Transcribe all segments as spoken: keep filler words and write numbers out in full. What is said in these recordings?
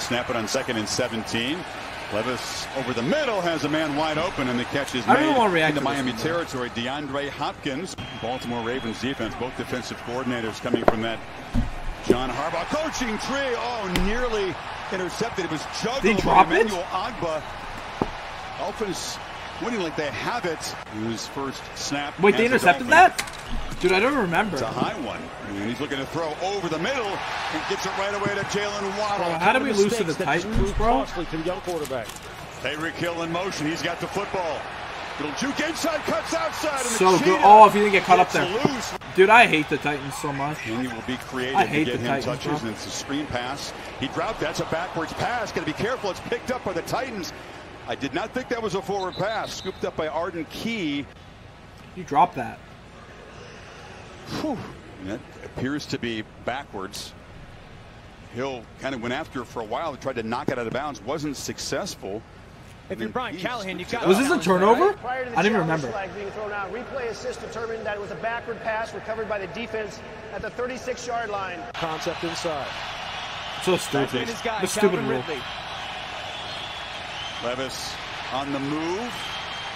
snap it on second and seventeen. Levis over the middle has a man wide open, and the catch is made in the Miami territory. DeAndre Hopkins, Baltimore Ravens defense, both defensive coordinators coming from that John Harbaugh coaching tree. Oh, nearly intercepted. It was juggled by Emmanuel Ogba. Dolphins winning like they have it. His first snap. Wait, they intercepted that? Dude, I don't remember. It's a high one. And he's looking to throw over the middle and gets it right away to Jalen Waddle. Bro, how do we lose to the Titans, bro? To the young quarterback. Tyreek Hill in motion. He's got the football. Little juke inside, cuts outside. And so good. Oh, if he didn't get caught up there. Loose. Dude, I hate the Titans so much. And he will be creative I hate to get the him Titans, touches, bro. And it's a screen pass. He dropped. That's a backwards pass. Got to be careful. It's picked up by the Titans. I did not think that was a forward pass. Scooped up by Arden Key. You dropped that. Whew. That appears to be backwards. Hill kind of went after it for a while. Tried to knock it out of bounds. Wasn't successful. If you're Brian Callahan, you've got. Was this a turnover? Prior to the I didn't remember. Flag being thrown out, replay assist determined that it was a backward pass recovered by the defense at the thirty-six yard line. Concept inside. So stupid. The stupid rule. Levis on the move.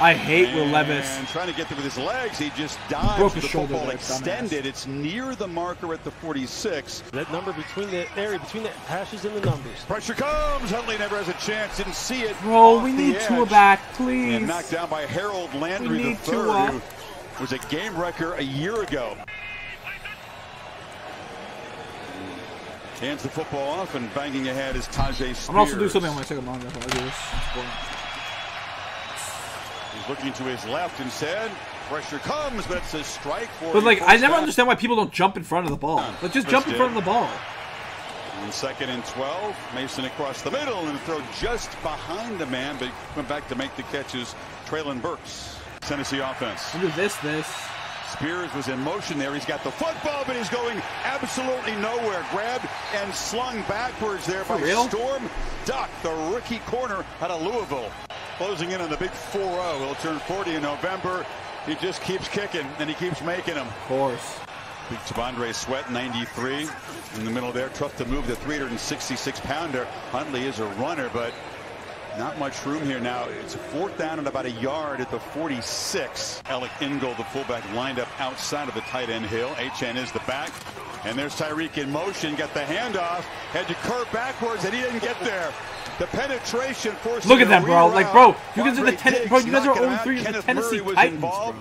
I hate Will Levis. And trying to get there with his legs, he just dives. Broke his the shoulder football extended. It's near the marker at the forty-six. That number between the area, between the hashes and the numbers. Pressure comes. Huntley never has a chance. Didn't see it. Bro, we need Tua back, please. And knocked down by Harold Landry the third, who was a game wrecker a year ago. Hands the football off, and banging ahead is Tajay Spears. I'm also doing something on my second monitor. I'll do this. He's looking to his left and said, pressure comes, but it's a strike for. But, like, I never understand why people don't jump in front of the ball. Like, just jump in front of the ball. And second and twelve, Mason across the middle and throw just behind the man, but went back to make the catches. Treylon Burks, Tennessee offense. Look at this, this. Spears was in motion there. He's got the football, but he's going absolutely nowhere. Grabbed and slung backwards there by Storm Duck, the rookie corner out of Louisville. Closing in on the big four oh. He'll turn forty in November. He just keeps kicking, and he keeps making them. Of course. Big Tavondre Sweat, ninety-three. In the middle there, tough to move the three sixty-six pounder. Huntley is a runner, but not much room here now. It's fourth down and about a yard at the forty-six. Alec Ingold, the fullback, lined up outside of the tight end Hill. H N is the back. And there's Tyreek in motion. Got the handoff. Had to curve backwards, and he didn't get there. The penetration forced. Look at that, bro. Like, bro, you guys are the ten. Bro, you guys are oh and three in the Tennessee Titans, bro.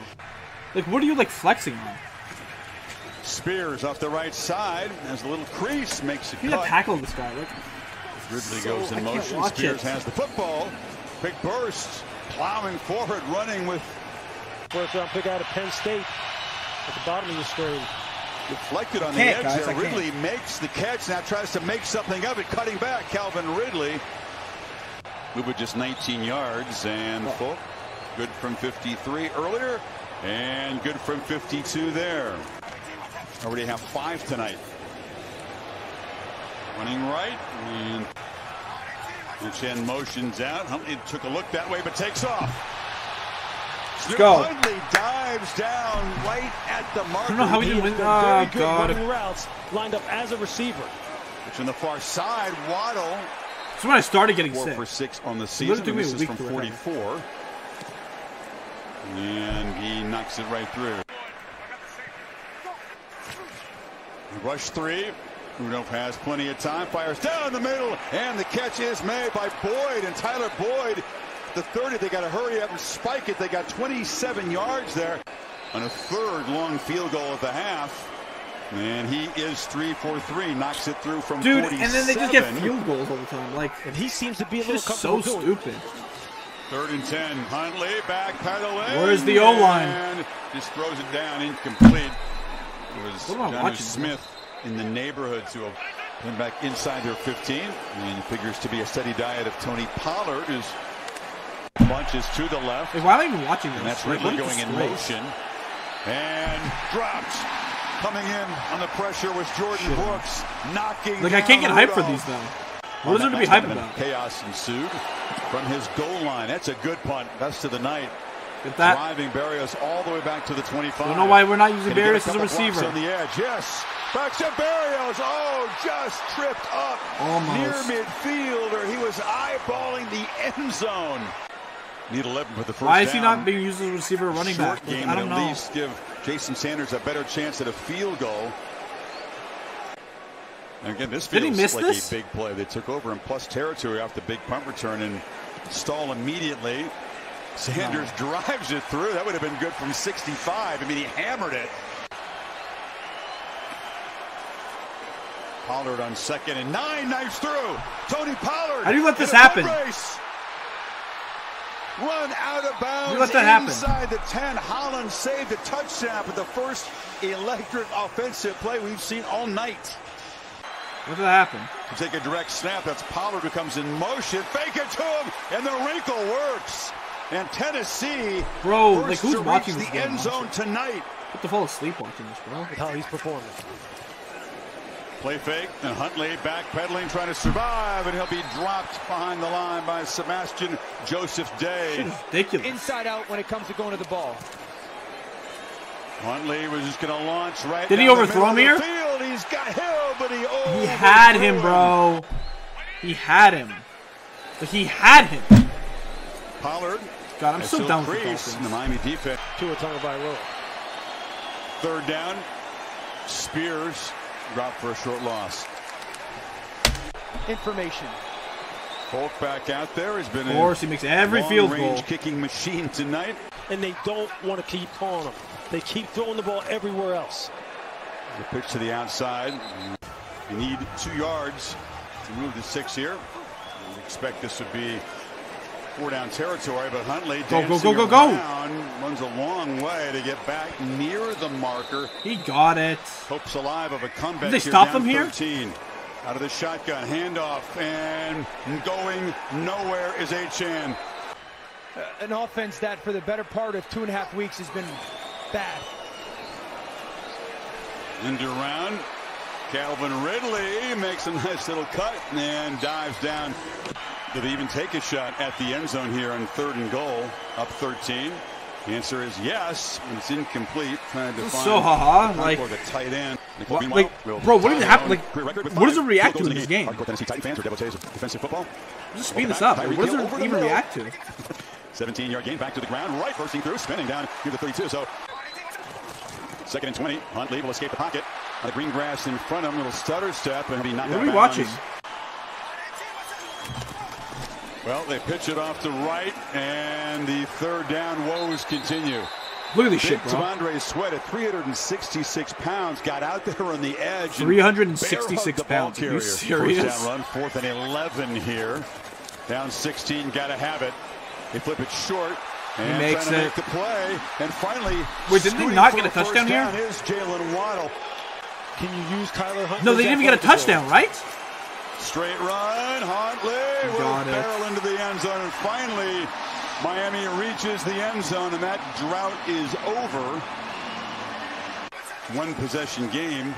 Like, what are you like flexing on? Spears off the right side as a little crease makes a cut. You gotta tackle this guy. Look. Ridley goes in motion. Spears has the football. Big burst, plowing forward, running with. First round pick out of Penn State at the bottom of the screen. Deflected on the edge there. Ridley makes the catch. Now tries to make something of it. Cutting back, Calvin Ridley. Move it just nineteen yards and full. Good from fifty-three earlier and good from fifty-two there. Already have five tonight. Running right and Chen motions out. Huntley took a look that way but takes off. Let's go. Huntley dives down right at the mark. I don't know how he didn't win. Oh, God. Routes lined up as a receiver. Which on the far side, Waddle. That's when I started getting sick. four for six on the season. And this is from forty-four. And he knocks it right through. Rush three. Rudolph has plenty of time. Fires down the middle. And the catch is made by Boyd. And Tyler Boyd, the thirty. They got to hurry up and spike it. They got twenty-seven yards there. On a third long field goal at the half. And he is three for three, knocks it through from forty-seven. Dude, and then they just get field goals all the time. Like, and he seems to be a little so stupid. Third and ten, Huntley back pedaling. Where's the O line? Just throws it down, incomplete. It was Johnny Smith in the neighborhood to have been back inside their fifteen. And figures to be a steady diet of Tony Pollard. His punches to the left. Hey, why am I even watching this? And that's Ridley going in motion and dropped. Coming in on the pressure was Jordan Shit. Brooks knocking. Like, I can't get hype for these though. What is there to be hype about? Chaos ensued from his goal line. That's a good punt. Best of the night. Get that. Driving Barrios all the way back to the twenty-five. I don't know why we're not using Barrios as a receiver. On the edge, yes. Back to Barrios. Oh, just tripped up almost near midfield, or he was eyeballing the end zone. Need eleven for the first down. Why is he not being used as a receiver running back? Like, I don't know. At least give Jason Sanders a better chance at a field goal. And again, this feels like this? a big play. They took over in plus territory off the big punt return and stall immediately. Sanders oh. drives it through. That would have been good from sixty-five. I mean, he hammered it. Pollard on second and nine, knives through. Tony Pollard. How do you let this happen? Race. Run out of bounds. You let that happen. Inside the ten, Holland saved the touchdown with the first electric offensive play we've seen all night. What did that happen? Take a direct snap. That's Pollard who comes in motion. Fake it to him, and the wrinkle works. And Tennessee, bro, like who's watching this the game, end zone honestly? tonight? Put the fall asleep watching this, bro. How he's performing. Play fake, and Huntley backpedaling, trying to survive, and he'll be dropped behind the line by Sebastian Joseph Day. Ridiculous. Inside out when it comes to going to the ball. Huntley was just going to launch right. Did he overthrow him here? Field. He's got Hill, but he, he had him, bro. He had him. But he had him. Pollard. God, I'm so down for Dolphins. The Miami defense. Tua Tagovailoa. Third down. Spears. Drop for a short loss. Information. Hulk back out there has been. Of course, he makes every field goal. Kicking machine tonight. And they don't want to keep calling him. They keep throwing the ball everywhere else. The pitch to the outside. You need two yards to move to six here. We expect this would be four down territory, but Huntley go go go go go. Runs a long way to get back near the marker. He got it. Hopes alive of a comeback. Did they stop him here? thirteen. Out of the shotgun, handoff, and going nowhere is Achane. An offense that for the better part of two and a half weeks has been bad. Into round. Calvin Ridley makes a nice little cut and dives down. Did they even take a shot at the end zone here on third and goal, up thirteen? The answer is yes, and it's incomplete. Trying to find so haha, -ha, like, the tight end. What, like, bro, what did happen? Like, what does it react to in this game? Just speed this up. What does it even react to? seventeen-yard gain, back to the ground, right bursting through, spinning down near the thirty-two. So second and twenty. Huntley will escape the pocket. On the green grass in front of him, little stutter step, and be knocked out. What are we watching? Well, they pitch it off to right, and the third down woes continue. Look at this shit, bro. Tavondre Sweat at three hundred sixty-six pounds got out there on the edge. three hundred sixty-six pounds. Are you serious? First down run, fourth and eleven here. Down sixteen, got to have it. They flip it short. And he makes it. Make the play, and finally. Wait, didn't they not get a touchdown here? Is Jalen Waddle. Can you use Tyler Huntley? No, they didn't even get a touchdown, right? Straight run, Huntley will barrel into the end zone, and finally Miami reaches the end zone, and that drought is over. One possession game.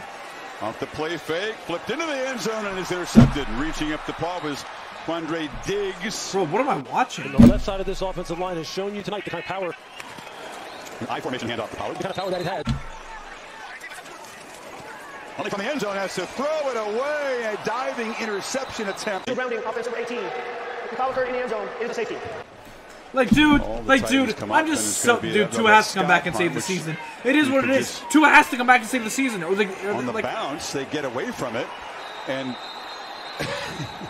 Off the play fake, flipped into the end zone, and is intercepted. Reaching up the paw was Quandre Diggs. Bro, what am I watching? And the left side of this offensive line has shown you tonight the kind of power. An I formation handoff to Pollard. The kind of power that it had. Only from the end zone has to throw it away. A diving interception attempt. Rounding offensive eighteen. The foul occurred in the end zone. Is the safety. Like, dude, like, dude, I'm just so, dude, Tua has to come back and save the season. It is what it is. Tua has to come back and save the season. Or like, or on the like, bounce, they get away from it, and...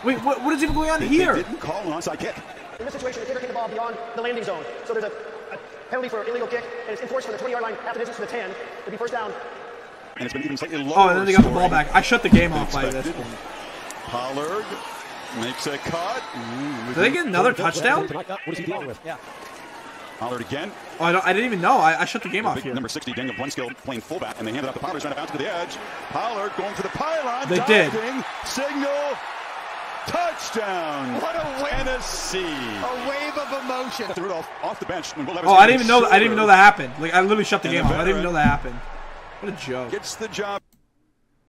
Wait, what, what is even going on they, here? They didn't call an onside kick. In this situation, the kicker kicked the ball beyond the landing zone. So there's a, a penalty for illegal kick, and it's enforced from the twenty-yard line after distance to the ten. It'll be first down. And it's been even slightly lower. Oh, and then they got the ball back. I shut the game off by this point. Pollard makes a cut. Ooh, did they get another touchdown? What is he dealing with? Yeah. Pollard again. Oh, I, don't, I didn't even know. I, I shut the game the off here. Number sixty, Daniel Brunskill playing fullback, and they handed off to Pollard, trying to bounce to the edge. Pollard going for the pylon. They did. Signal. Touchdown! What a wave of sea! A wave of emotion. Rudolph off the bench. Oh, I didn't even know. I didn't even know that happened. Like I literally shut the game off. I didn't even know that happened. What a joke. Gets the job.